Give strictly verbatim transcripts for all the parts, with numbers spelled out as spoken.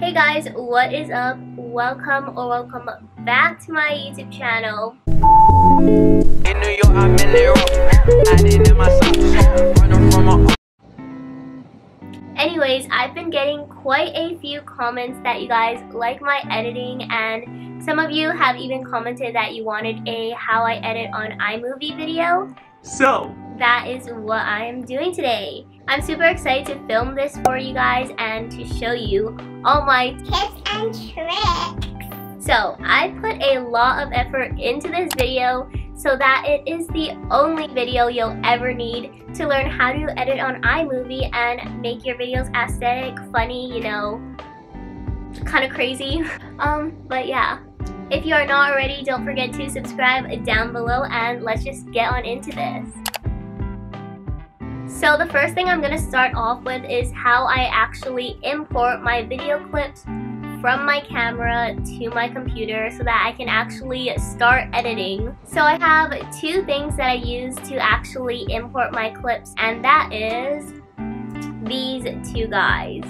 Hey guys, what is up? Welcome or welcome back to my YouTube channel. Anyways, I've been getting quite a few comments that you guys like my editing, and some of you have even commented that you wanted a how I edit on iMovie video. So that is what I am doing today. I'm super excited to film this for you guys and to show you all my tips and tricks. So I put a lot of effort into this video so that it is the only video you'll ever need to learn how to edit on iMovie and make your videos aesthetic, funny, you know, kind of crazy. Um, but yeah. If you are not already, don't forget to subscribe down below and let's just get on into this. So the first thing I'm going to start off with is how I actually import my video clips from my camera to my computer so that I can actually start editing. So I have two things that I use to actually import my clips, and that is these two guys.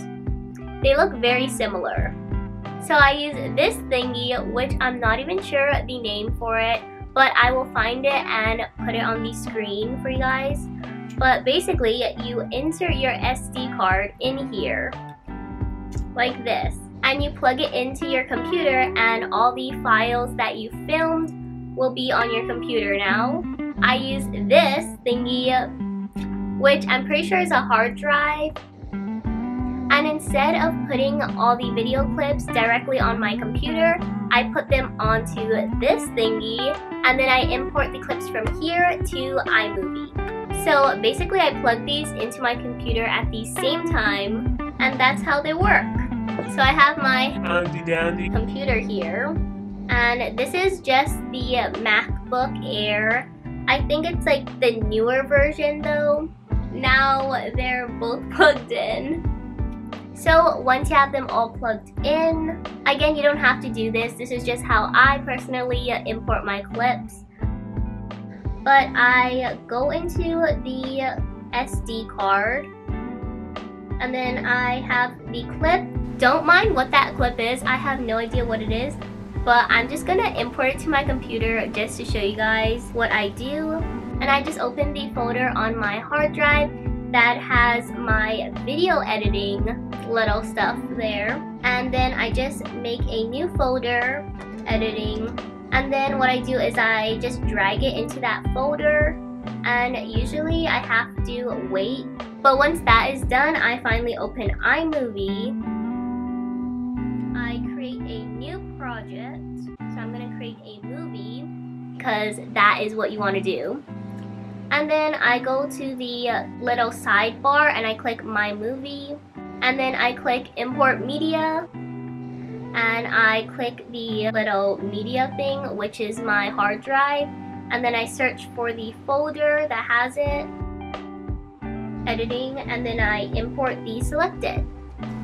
They look very similar. So I use this thingy, which I'm not even sure the name for it, but I will find it and put it on the screen for you guys. But basically, you insert your S D card in here, like this, and you plug it into your computer, and all the files that you filmed will be on your computer now. I use this thingy, which I'm pretty sure is a hard drive. And instead of putting all the video clips directly on my computer, I put them onto this thingy, and then I import the clips from here to iMovie. So basically I plug these into my computer at the same time, and that's how they work. So I have my computer here, and this is just the MacBook Air. I think it's like the newer version though. Now they're both plugged in. So once you have them all plugged in, again, you don't have to do this. This is just how I personally import my clips. But I go into the S D card, and then I have the clip. Don't mind what that clip is. I have no idea what it is, but I'm just gonna import it to my computer just to show you guys what I do. And I just open the folder on my hard drive that has my video editing little stuff there, and then I just make a new folder, editing, and then what I do is I just drag it into that folder, and usually I have to wait, but once that is done, I finally open iMovie. I create a new project, so I'm gonna create a movie because that is what you want to do. And then I go to the little sidebar and I click My Movie, and then I click Import Media, and I click the little media thing, which is my hard drive, and then I search for the folder that has it, editing, and then I import the selected.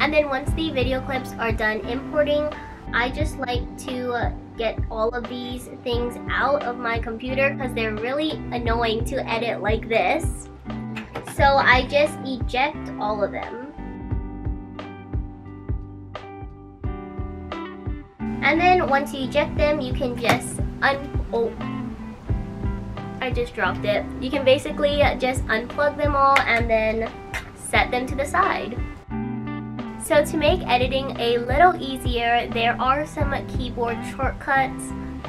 And then once the video clips are done importing, I just like to get all of these things out of my computer because they're really annoying to edit like this. So I just eject all of them. And then once you eject them, you can just un- oh, I just dropped it. You can basically just unplug them all and then set them to the side. So to make editing a little easier, there are some keyboard shortcuts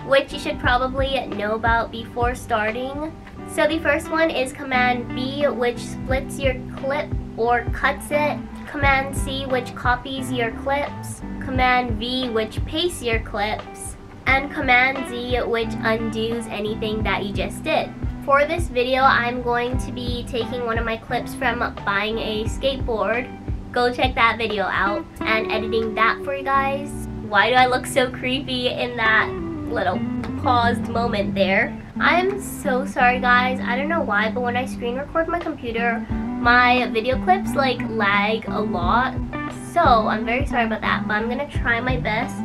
which you should probably know about before starting. So the first one is Command B, which splits your clip or cuts it. Command C, which copies your clips. Command V, which pastes your clips. And Command Z, which undoes anything that you just did. For this video, I'm going to be taking one of my clips from buying a skateboard. Go check that video out and editing that for you guys. Why do I look so creepy in that little paused moment there? I'm so sorry guys, I don't know why, but when I screen record my computer, my video clips like lag a lot. So I'm very sorry about that, but I'm gonna try my best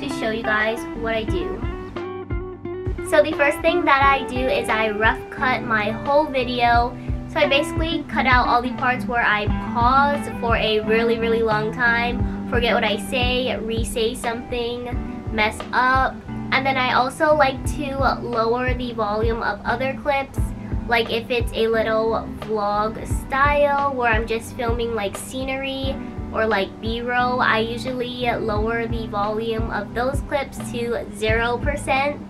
to show you guys what I do. So the first thing that I do is I rough cut my whole video. So I basically cut out all the parts where I pause for a really, really long time, forget what I say, re-say something, mess up. And then I also like to lower the volume of other clips, like if it's a little vlog style where I'm just filming like scenery or like B-roll, I usually lower the volume of those clips to zero percent.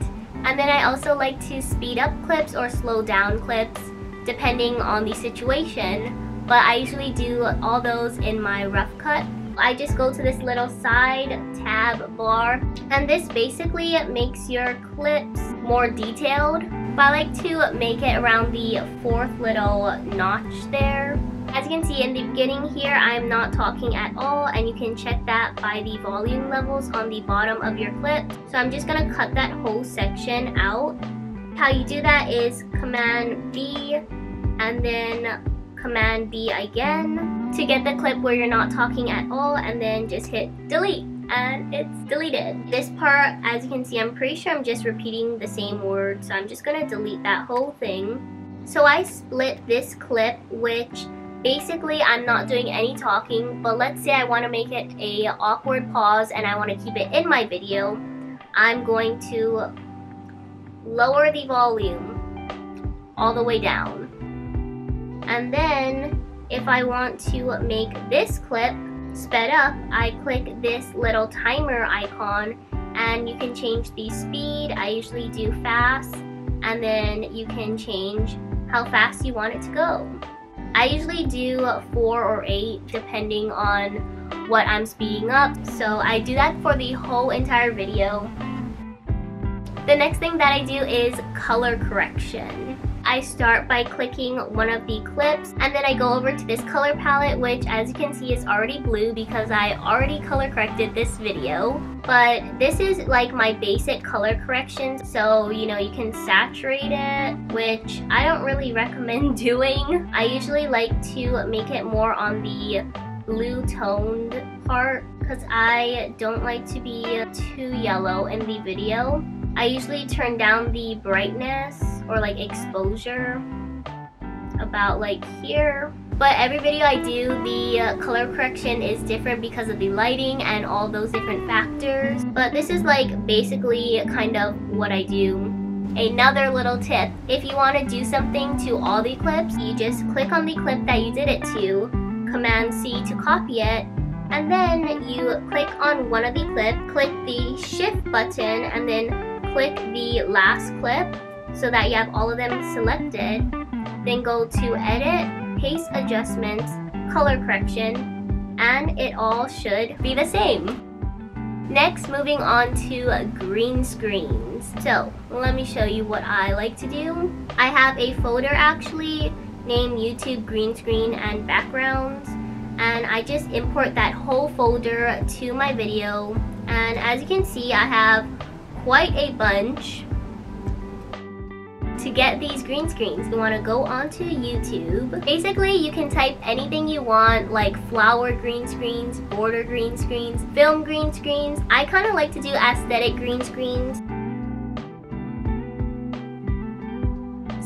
And then I also like to speed up clips or slow down clips depending on the situation, but I usually do all those in my rough cut. I just go to this little side tab bar, and this basically makes your clips more detailed. But I like to make it around the fourth little notch there. As you can see in the beginning here, I'm not talking at all, and you can check that by the volume levels on the bottom of your clip. So I'm just going to cut that whole section out. How you do that is Command B and then Command B again to get the clip where you're not talking at all, and then just hit delete and it's deleted. This part, as you can see, I'm pretty sure I'm just repeating the same word, so I'm just going to delete that whole thing. So I split this clip, which basically, I'm not doing any talking, but let's say I want to make it a awkward pause and I want to keep it in my video. I'm going to lower the volume all the way down. And then, if I want to make this clip sped up, I click this little timer icon and you can change the speed. I usually do fast, and then you can change how fast you want it to go. I usually do four or eight depending on what I'm speeding up, so I do that for the whole entire video. The next thing that I do is color correction. I start by clicking one of the clips, and then I go over to this color palette, which as you can see is already blue because I already color corrected this video. But this is like my basic color correction, so you know, you can saturate it, which I don't really recommend doing. I usually like to make it more on the blue toned part because I don't like to be too yellow in the video. I usually turn down the brightness or like exposure about like here. But every video I do, the color correction is different because of the lighting and all those different factors. But this is like basically kind of what I do. Another little tip, if you want to do something to all the clips, you just click on the clip that you did it to, Command C to copy it, and then you click on one of the clips, click the shift button, and then click the last clip, so that you have all of them selected. Then go to edit, paste adjustments, color correction, and it all should be the same. Next, moving on to green screens. So let me show you what I like to do. I have a folder actually named YouTube green screen and backgrounds, and I just import that whole folder to my video. And as you can see, I have quite a bunch. To get these green screens, you want to go onto YouTube. Basically, you can type anything you want, like flower green screens, border green screens, film green screens. I kind of like to do aesthetic green screens.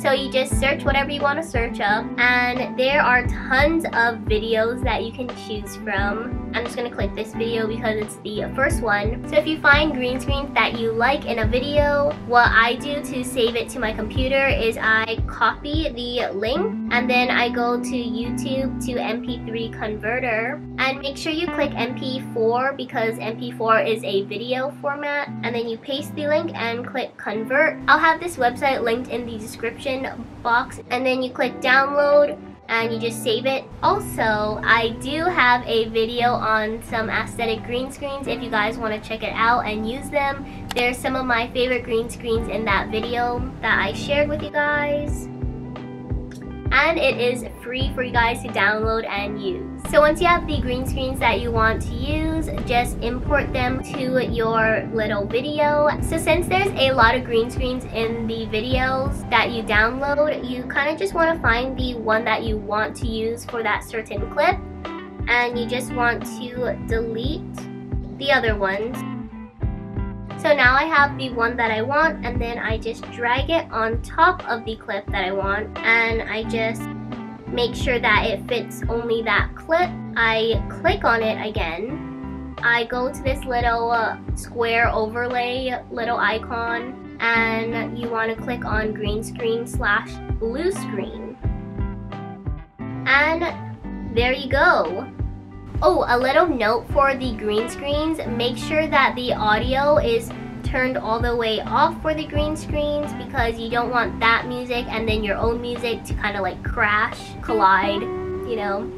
So you just search whatever you want to search up, and there are tons of videos that you can choose from. I'm just going to click this video because it's the first one. So if you find green screens that you like in a video, what I do to save it to my computer is I copy the link, and then I go to YouTube to M P three converter, and make sure you click M P four because M P four is a video format, and then you paste the link and click convert. I'll have this website linked in the description box, and then you click download and you just save it. Also, I do have a video on some aesthetic green screens if you guys want to check it out and use them. There's some of my favorite green screens in that video that I shared with you guys. And it is free for you guys to download and use. So once you have the green screens that you want to use, just import them to your little video. So since there's a lot of green screens in the videos that you download, you kind of just want to find the one that you want to use for that certain clip, and you just want to delete the other ones. So now I have the one that I want, and then I just drag it on top of the clip that I want, and I just make sure that it fits only that clip. I click on it again, I go to this little uh, square overlay little icon, and you want to click on green screen slash blue screen. And there you go. Oh, a little note for the green screens. Make sure that the audio is turned all the way off for the green screens, because you don't want that music and then your own music to kind of like crash, collide, you know.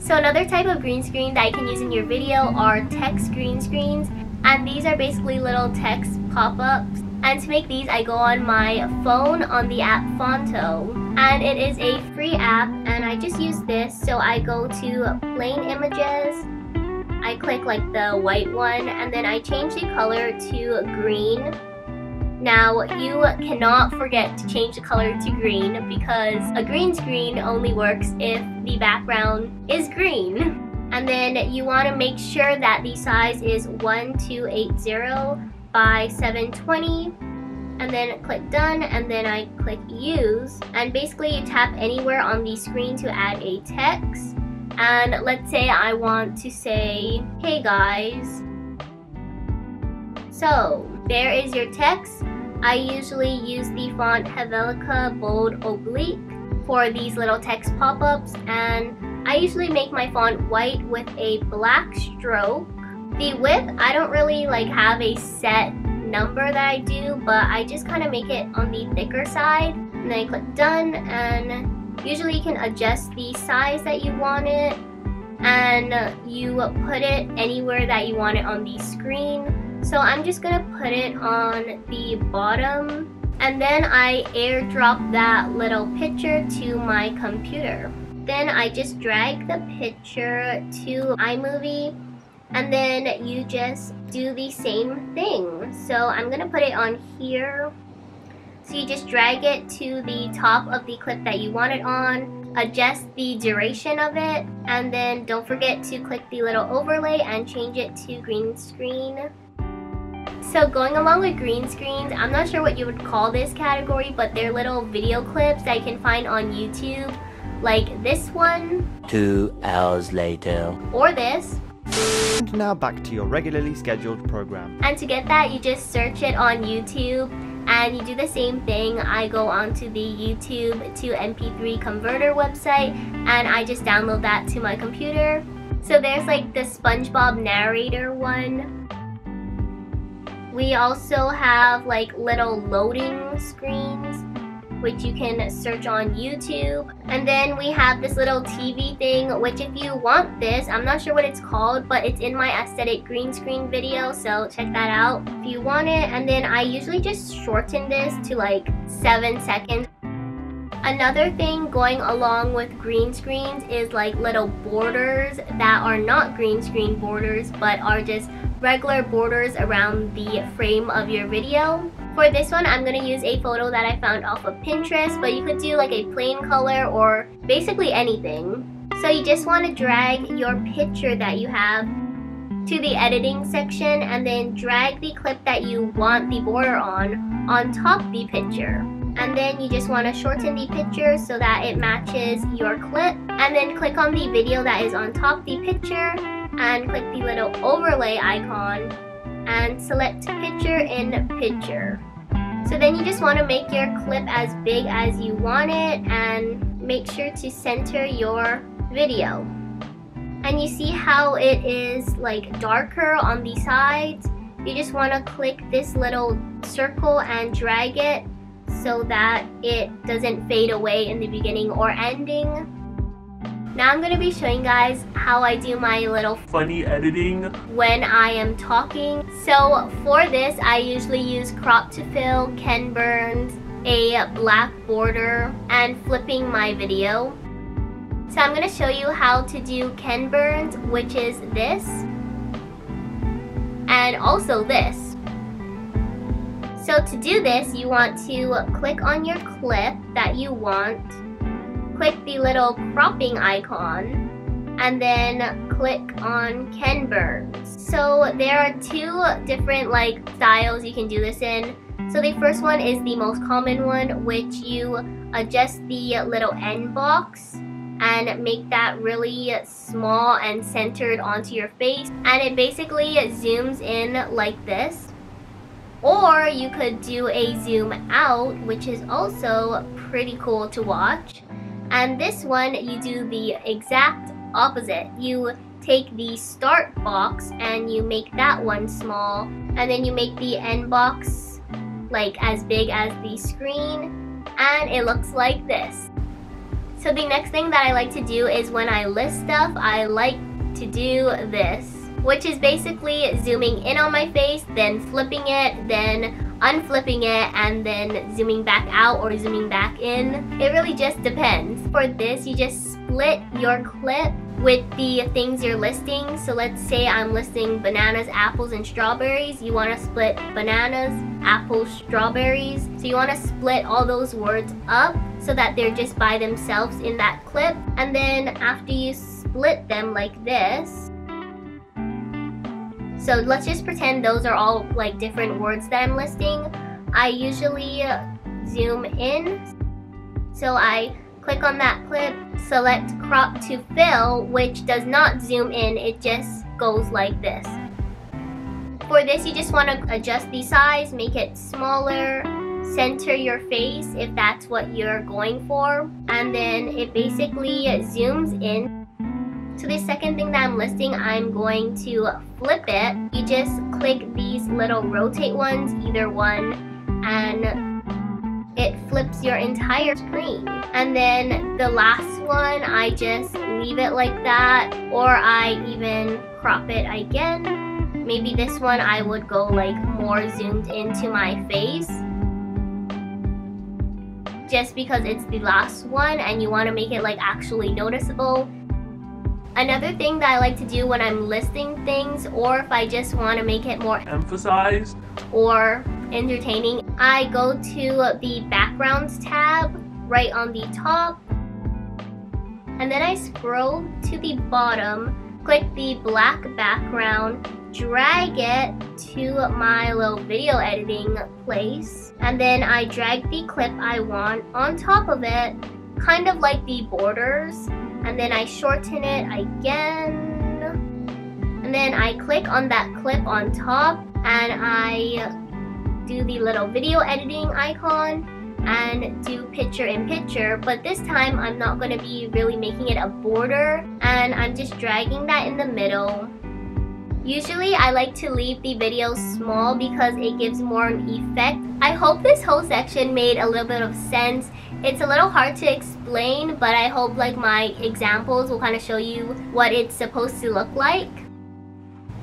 So another type of green screen that you can use in your video are text green screens, and these are basically little text pop-ups. And to make these, I go on my phone on the app Fonto, and it is a free app, and I just use this. So I go to plain images, I click like the white one, and then I change the color to green. Now you cannot forget to change the color to green, because a green screen only works if the background is green. And then you want to make sure that the size is twelve eighty by seven twenty, and then click done, and then I click use, and basically you tap anywhere on the screen to add a text. And let's say I want to say, hey guys. So there is your text. I usually use the font Helvetica bold oblique for these little text pop-ups, and I usually make my font white with a black stroke. The width, I don't really like have a set number that I do, but I just kind of make it on the thicker side, and then I click done, and usually you can adjust the size that you want it, and you put it anywhere that you want it on the screen. So I'm just gonna put it on the bottom, and then I airdrop that little picture to my computer. Then I just drag the picture to iMovie, and then you just do the same thing. So I'm gonna put it on here. So you just drag it to the top of the clip that you want it on, adjust the duration of it, and then don't forget to click the little overlay and change it to green screen. So going along with green screens, I'm not sure what you would call this category, but they're little video clips that you can find on YouTube, like this one. Two hours later. Or this. And now back to your regularly scheduled program. And to get that, you just search it on YouTube. And you do the same thing. I go onto the YouTube to M P three converter website, and I just download that to my computer. So there's like the SpongeBob narrator one. We also have like little loading screens, which you can search on YouTube. And then we have this little T V thing, which if you want this, I'm not sure what it's called, but it's in my aesthetic green screen video, so check that out if you want it. And then I usually just shorten this to like seven seconds. Another thing going along with green screens is like little borders that are not green screen borders, but are just regular borders around the frame of your video. For this one, I'm going to use a photo that I found off of Pinterest, but you could do like a plain color or basically anything. So you just want to drag your picture that you have to the editing section, and then drag the clip that you want the border on on top of the picture. And then you just want to shorten the picture so that it matches your clip, and then click on the video that is on top of the picture and click the little overlay icon and select picture in picture. So then you just want to make your clip as big as you want it, and make sure to center your video. And you see how it is like darker on the sides? You just want to click this little circle and drag it so that it doesn't fade away in the beginning or ending. Now I'm going to be showing you guys how I do my little funny editing when I am talking. So for this, I usually use crop to fill, Ken Burns, a black border, and flipping my video. So I'm going to show you how to do Ken Burns, which is this, and also this. So to do this, you want to click on your clip that you want, click the little cropping icon, and then click on Ken Burns. So there are two different like styles you can do this in. So the first one is the most common one, which you adjust the little end box, and make that really small and centered onto your face, and it basically zooms in like this. Or you could do a zoom out, which is also pretty cool to watch. And this one, you do the exact opposite. You take the start box and you make that one small, and then you make the end box like as big as the screen, and it looks like this. So the next thing that I like to do is when I list stuff, I like to do this, which is basically zooming in on my face, then flipping it, then unflipping it, and then zooming back out or zooming back in. It really just depends. For this, you just split your clip with the things you're listing. So let's say I'm listing bananas, apples, and strawberries. You want to split bananas, apples, strawberries. So you want to split all those words up so that they're just by themselves in that clip. And then after you split them like this, so let's just pretend those are all like different words that I'm listing. I usually zoom in. So I click on that clip, select crop to fill, which does not zoom in, it just goes like this. For this, you just want to adjust the size, make it smaller, center your face if that's what you're going for, and then it basically zooms in. So the second thing that I'm listing, I'm going to flip it. You just click these little rotate ones, either one, and it flips your entire screen. And then the last one, I just leave it like that, or I even crop it again. Maybe this one I would go like more zoomed into my face, just because it's the last one and you want to make it like actually noticeable. Another thing that I like to do when I'm listing things, or if I just want to make it more emphasized or entertaining, I go to the backgrounds tab right on the top, and then I scroll to the bottom, click the black background, drag it to my little video editing place, and then I drag the clip I want on top of it, kind of like the borders. And then I shorten it again, and then I click on that clip on top, and I do the little video editing icon and do picture in picture, but this time I'm not going to be really making it a border, and I'm just dragging that in the middle. Usually I like to leave the video small because it gives more an effect. I hope this whole section made a little bit of sense. It's a little hard to explain, but I hope like my examples will kind of show you what it's supposed to look like.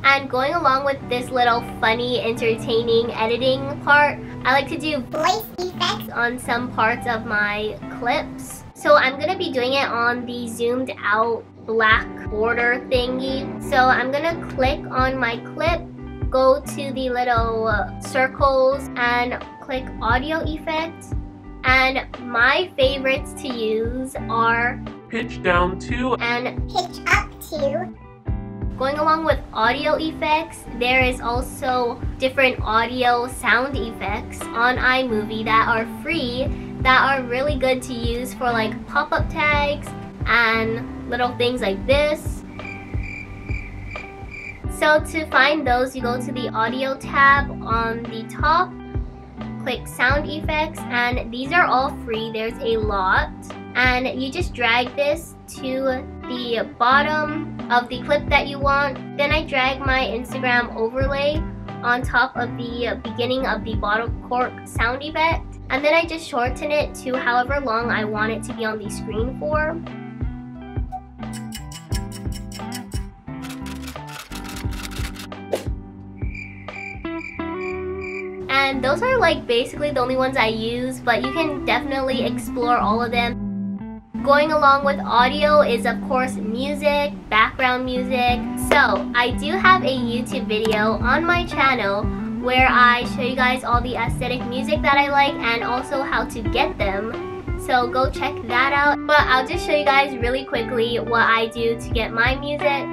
And going along with this little funny, entertaining editing part, I like to do voice effects on some parts of my clips. So I'm going to be doing it on the zoomed out black border thingy. So I'm gonna click on my clip, go to the little circles and click audio effects, and my favorites to use are pitch down to and pitch up to. Going along with audio effects, there is also different audio sound effects on iMovie that are free, that are really good to use for like pop-up tags and little things like this. So to find those, you go to the audio tab on the top, click sound effects, and these are all free, there's a lot, and you just drag this to the bottom of the clip that you want. Then I drag my Instagram overlay on top of the beginning of the bottle cork sound effect, and then I just shorten it to however long I want it to be on the screen for. And those are like basically the only ones I use, but you can definitely explore all of them. Going along with audio is of course music, background music. So I do have a YouTube video on my channel where I show you guys all the aesthetic music that I like and also how to get them. So go check that out. But I'll just show you guys really quickly what I do to get my music.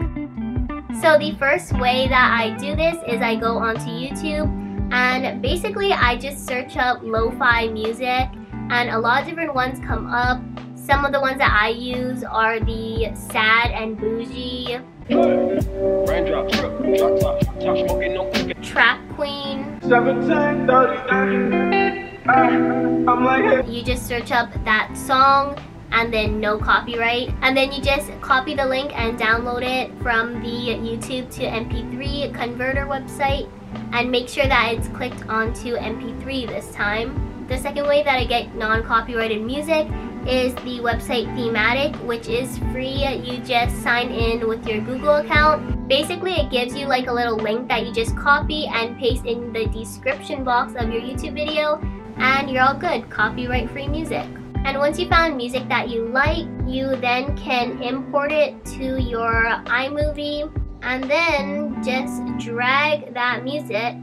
So the first way that I do this is I go onto YouTube, and basically I just search up lo-fi music, and a lot of different ones come up. Some of the ones that I use are the sad and bougie, Raindrop, drop, drop, drop, drop, smoking, no cooking, trap queen. seventeen thirty, thirty, I'm like, you just search up that song and then no copyright, and then you just copy the link and download it from the YouTube to M P three converter website, and make sure that it's clicked onto M P three this time. The second way that I get non-copyrighted music is the website Thematic, which is free. You just sign in with your Google account. Basically, it gives you like a little link that you just copy and paste in the description box of your YouTube video, and you're all good. Copyright-free music. And once you found music that you like, you then can import it to your iMovie and then just drag that music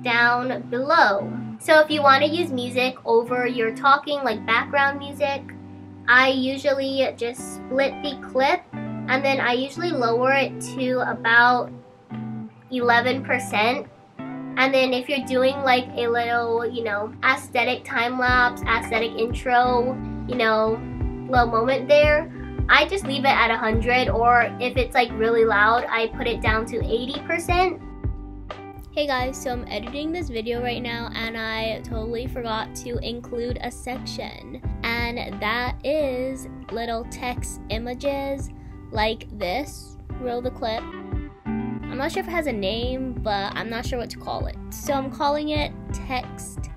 down below. So if you want to use music over your talking, like background music, I usually just split the clip and then I usually lower it to about eleven percent. And then if you're doing like a little, you know, aesthetic time lapse, aesthetic intro, you know, little moment there, I just leave it at one hundred, or if it's like really loud, I put it down to eighty percent. Hey guys, so I'm editing this video right now and I totally forgot to include a section. And that is little text images like this. Roll the clip. I'm not sure if it has a name, but I'm not sure what to call it. So I'm calling it text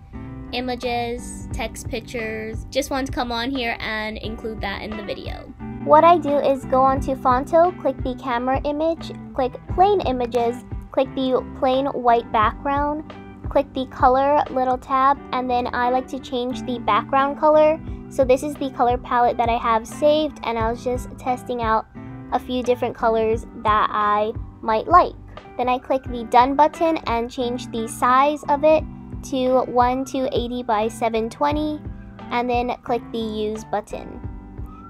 images, text pictures. Just wanted to come on here and include that in the video. What I do is go onto Fonto, click the camera image, click plain images, click the plain white background, click the color little tab, and then I like to change the background color. So this is the color palette that I have saved, and I was just testing out a few different colors that I might like. Then I click the done button and change the size of it to twelve eighty by seven twenty, and then click the use button.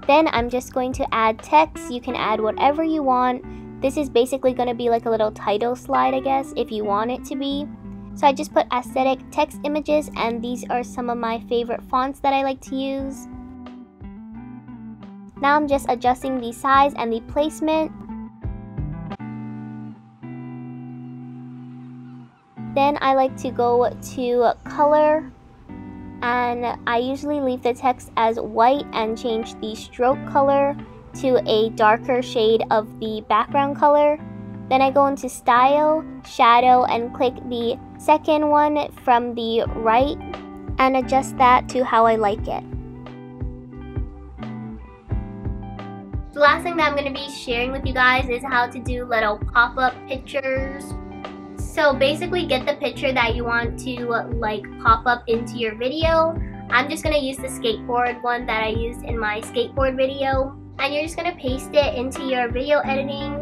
Then I'm just going to add text. You can add whatever you want. This is basically going to be like a little title slide, I guess, if you want it to be. So I just put aesthetic text images, and these are some of my favorite fonts that I like to use. Now I'm just adjusting the size and the placement. Then I like to go to color, and I usually leave the text as white and change the stroke color to a darker shade of the background color. Then I go into style, shadow, and click the second one from the right and adjust that to how I like it. The last thing that I'm going to be sharing with you guys is how to do little pop-up pictures. So basically, get the picture that you want to like pop up into your video. I'm just going to use the skateboard one that I used in my skateboard video. And you're just going to paste it into your video editing.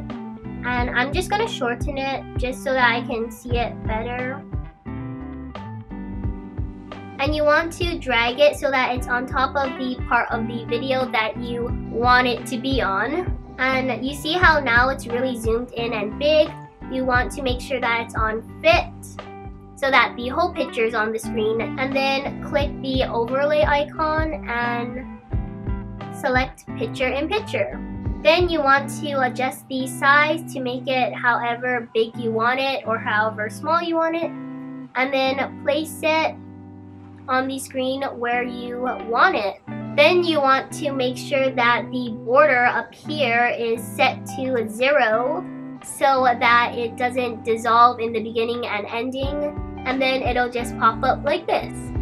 And I'm just going to shorten it just so that I can see it better. And you want to drag it so that it's on top of the part of the video that you want it to be on. And you see how now it's really zoomed in and big. You want to make sure that it's on fit so that the whole picture is on the screen, and then click the overlay icon and select picture in picture. Then you want to adjust the size to make it however big you want it or however small you want it, and then place it on the screen where you want it. Then you want to make sure that the border up here is set to zero, so that it doesn't dissolve in the beginning and ending, and then it'll just pop up like this.